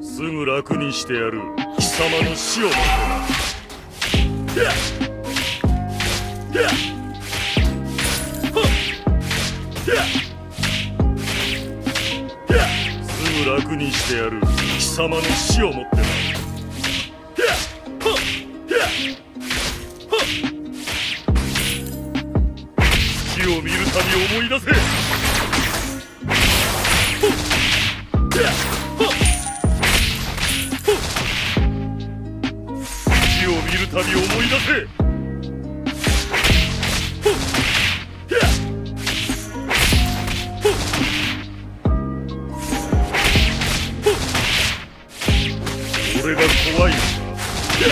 すぐ楽にしてやる。貴様の死を待ってな。楽にしてやる。貴様の死をもってな。死を見るたび思い出せ。死を見るたび思い出せ。貴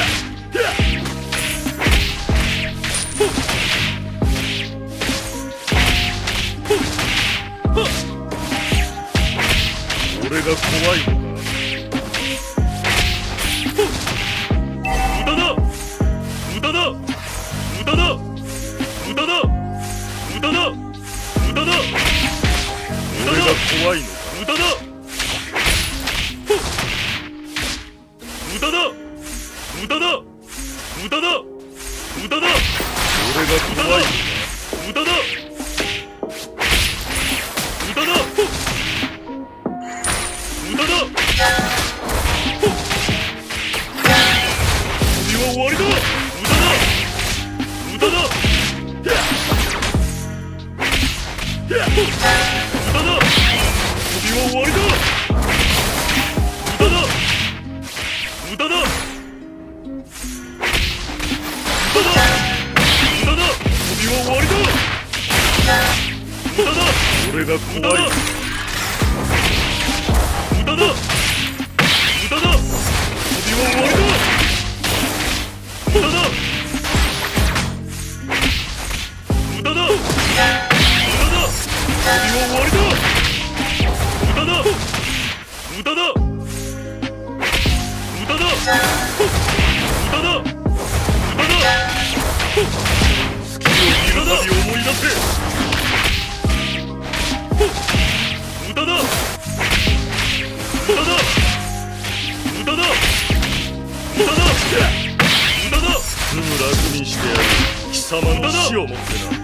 様の死をもってな。